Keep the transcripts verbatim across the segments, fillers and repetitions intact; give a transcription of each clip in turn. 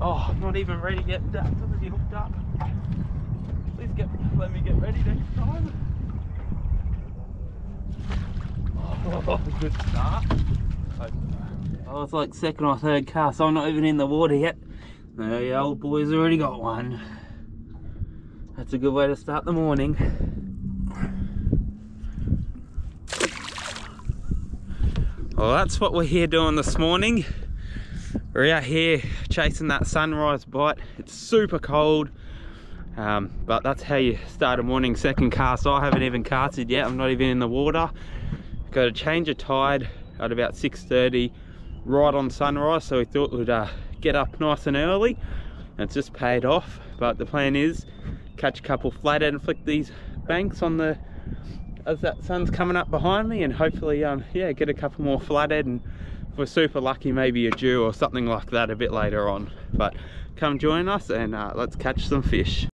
Oh, I'm not even ready yet. That's already hooked up. Please get, let me get ready next time. Oh, good start. Oh, it's like second or third cast. I'm not even in the water yet. No, yeah, old boy's already got one. That's a good way to start the morning. Well, that's what we're here doing this morning. We're out here chasing that sunrise bite. It's super cold, um, but that's how you start a morning. Second cast. I haven't even casted yet. I'm not even in the water. Got a change of tide at about six thirty, right on sunrise, so we thought we'd uh, get up nice and early, and it's just paid off. But the plan is catch a couple flathead and flick these banks on the as that sun's coming up behind me, and hopefully um yeah, get a couple more flathead, and if we're super lucky, maybe a Jew or something like that a bit later on. But come join us and uh, let's catch some fish.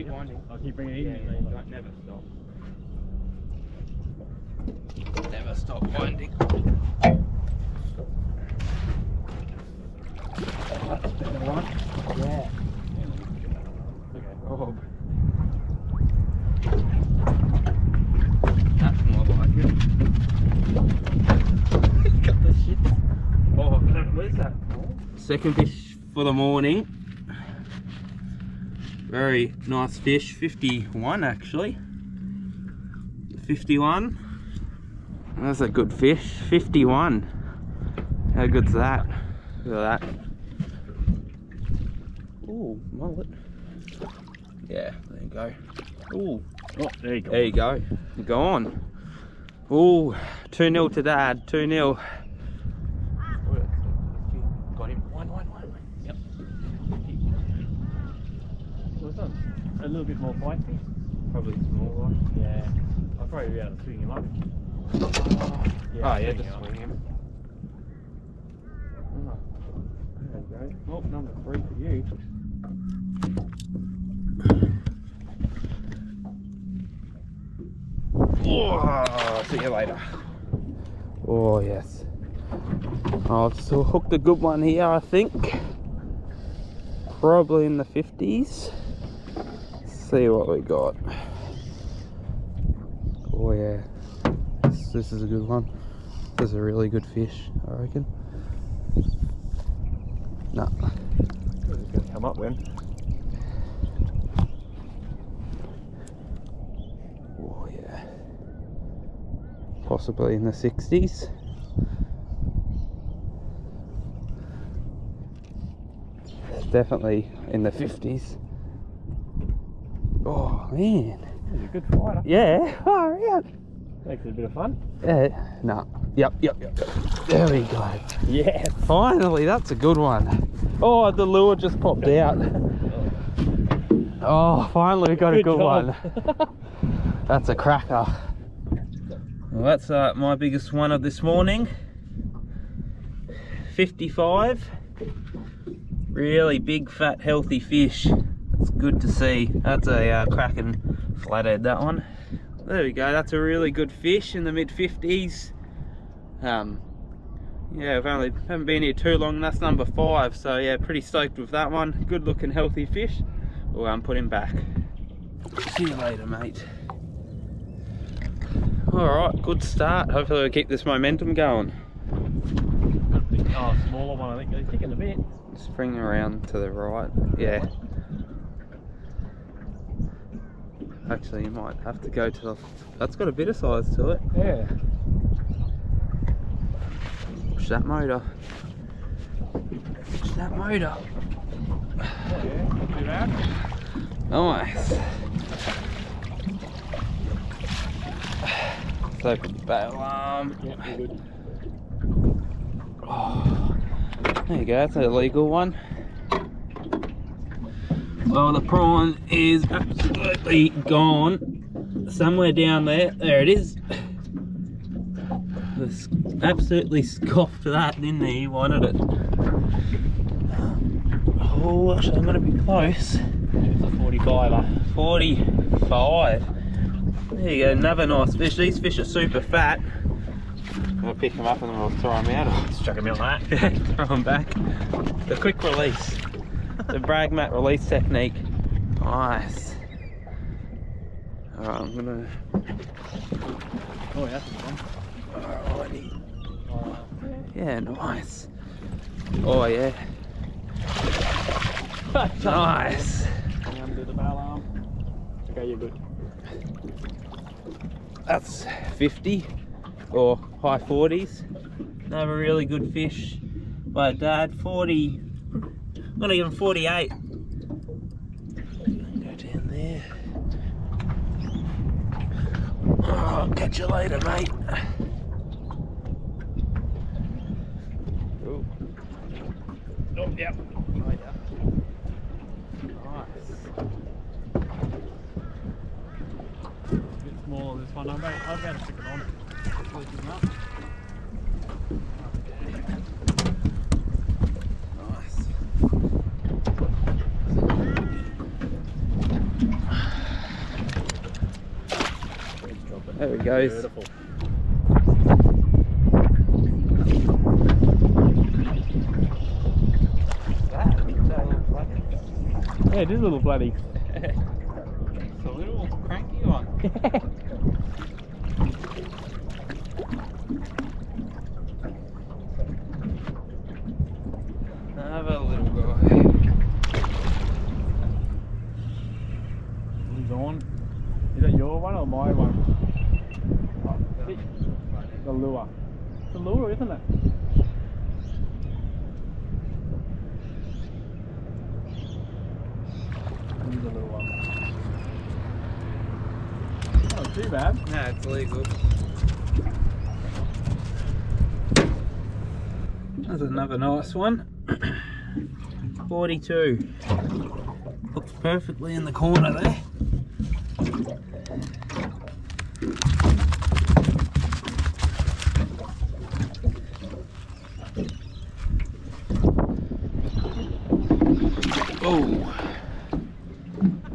Keep winding. I'll keep bringing it in. Yeah, yeah, like, never stop. Never stop winding. Oh, that's better one. Yeah. Okay. Oh. That's more like it. Got the shit. Oh, where's that? Second fish for the morning. Very nice fish, fifty-one actually. fifty-one. That's a good fish, fifty-one. How good's that? Look at that. Ooh, mullet. Yeah, there you go. Ooh, oh, there you go. There you go. Gone. Ooh, two nil to Dad, two nil. A little bit more biting, probably smaller. Yeah, I'll probably be able to swing him up. Oh yeah, oh, yeah, just swing him. Oh, there you go. Oh, number three for you. Oh, see you later. Oh yes. I've still hooked a good one here, I think. Probably in the fifties. See what we got. Oh yeah, this, this is a good one. This is a really good fish, I reckon. Nah. It's gonna come up when. Oh yeah. Possibly in the sixties. It's definitely in the fifties. Oh man, he's a good fighter. Yeah, far out. Makes it a bit of fun. Yeah, no. Yep, yep, yep. There we go. Yeah. Finally, that's a good one. Oh, the lure just popped out. Oh, finally we got good a good job. One. That's a cracker. Well, that's uh, my biggest one of this morning. fifty-five. Really big, fat, healthy fish. It's good to see. That's a uh, cracking flathead, that one. There we go, that's a really good fish in the mid fifties. Um, yeah, I've only haven't been here too long. That's number five, so yeah, pretty stoked with that one. Good looking healthy fish. We'll um, put him back. See you later, mate. Alright, good start. Hopefully we'll keep this momentum going. Oh, smaller one, I think. He's kicking a bit. Just bring him around to the right. Yeah. Actually, you might have to go to the... That's got a bit of size to it. Yeah. Push that motor. Push that motor. Yeah, not too bad. Nice. Let's open the bail arm. Yep, you're good. Oh, there you go, that's a legal one. Well, the prawn is absolutely gone. Somewhere down there, there it is. Absolutely scoffed that, didn't he? He wanted it. Oh, actually I'm going to be close. It's a forty-fiver. forty-five. There you go, another nice fish. These fish are super fat. I'm going to pick them up and then we'll throw them out. Or just chuck them out like that. Throw them back. The quick release. The brag mat release technique. Nice. Alright, I'm going to... Oh yeah, that's one. Alrighty. Yeah, nice. Oh yeah. Nice. Undo the bail arm. Okay, you're good. That's fifty or high forties. Another really good fish. By Dad, forty. Not even forty-eight. Go down there. Oh, I'll catch you later, mate. Oh, yeah. Oh, yeah. Nice. It's a bit smaller, this one. I'm about, I'm about to stick it on. It's leaking up. Okay. Nice. There it goes. Beautiful. Yeah, it is a little bloody. It's a little cranky one. Another little guy. He's on. Is that your one or my one? It's a lure. It's a lure, isn't it? Too bad. Nah, it's legal. That's another nice one. forty-two. Looks perfectly in the corner there. Oh.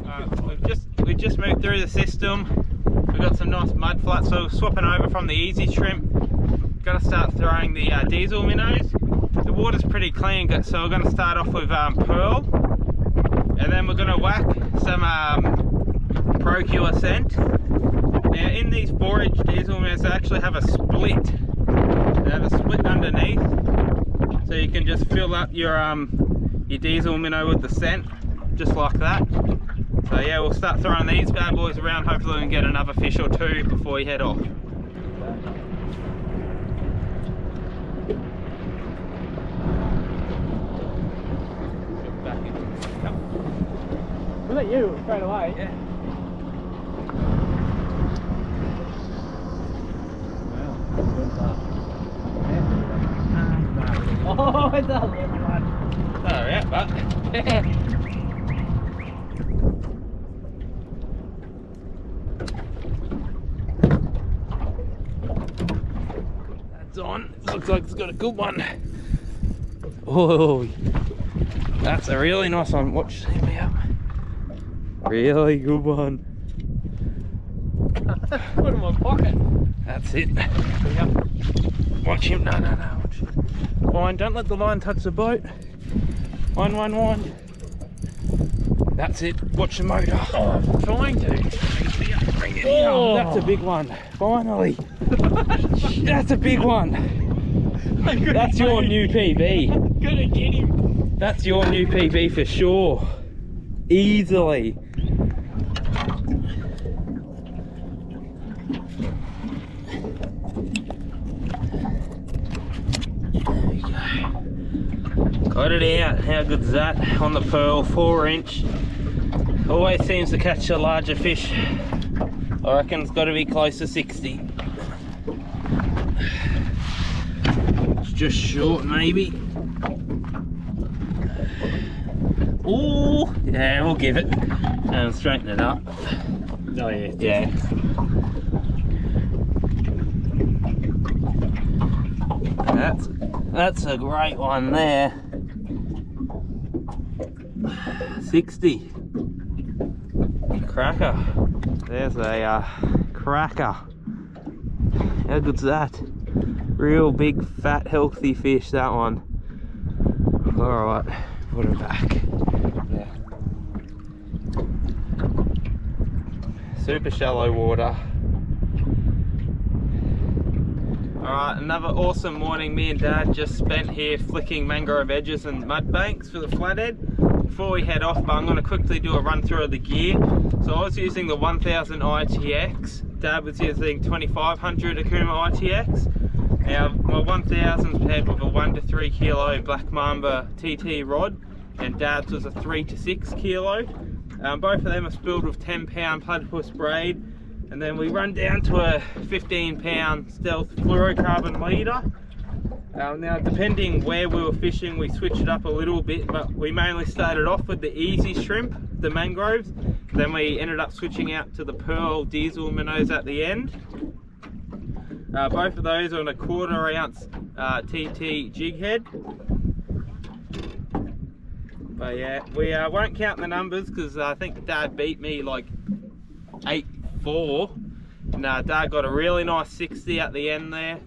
Alright, we've just we've just moved through the system. We've got some nice mud flats, so we're swapping over from the Easy Shrimp. Got to start throwing the uh, DieZel minnows. The water's pretty clean, so we're going to start off with um, Pearl. And then we're going to whack some um, Pro-Cure scent. Now in these forage DieZel minnows, they actually have a split. They have a split underneath. So you can just fill up your, um, your DieZel minnow with the scent, just like that. So yeah, we'll start throwing these bad boys around. Hopefully we can get another fish or two before we head off. Was that you straight away? Yeah. Oh, it's a little one. Sorry, but. On. Looks like it's got a good one. Oh, that's a really nice one. Watch, see me up. Really good one. Put him in my pocket. That's it. Yep. Watch him. No, no, no. Watch him. Fine. Don't let the line touch the boat. One, one, one. That's it. Watch the motor. Oh, I'm trying to. Bring it in. Oh, that's a big one. Finally. That's a big one. That's your new P B. I'm gonna get him. That's your new P B for sure. Easily. There we go. Got it out. How good's that? On the Pearl, four inch. Always seems to catch a larger fish. I reckon it's got to be close to sixty. Just short, maybe. Oh, yeah, we'll give it. And straighten it up. Oh, yeah. Yeah. That's, that's a great one there. sixty. Cracker. There's a uh, cracker. How good's that? Real big, fat, healthy fish, that one. Alright, put him back. Yeah. Super shallow water. Alright, another awesome morning me and Dad just spent here flicking mangrove edges and mud banks for the flathead. Before we head off, but I'm going to quickly do a run through of the gear. So I was using the one thousand I T X, Dad was using twenty-five hundred Okuma I T X. Now my one thousand was paired with a one to three kilo Black Mamba T T rod and Dad's was a three to six kilo. Um, both of them are spilled with ten pound platypus braid, and then we run down to a fifteen pound stealth fluorocarbon leader. Um, now depending where we were fishing we switched it up a little bit, but we mainly started off with the Easy Shrimp, the mangroves, then we ended up switching out to the Pearl DieZel MinnowZ at the end. Uh, both of those are on a quarter ounce uh, T T jig head. But yeah, we uh, won't count the numbers because uh, I think Dad beat me like eight four, and uh, Dad got a really nice sixty at the end there.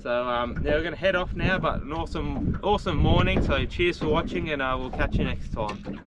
So um, yeah, we're going to head off now, but an awesome, awesome morning. So cheers for watching, and uh, we'll catch you next time.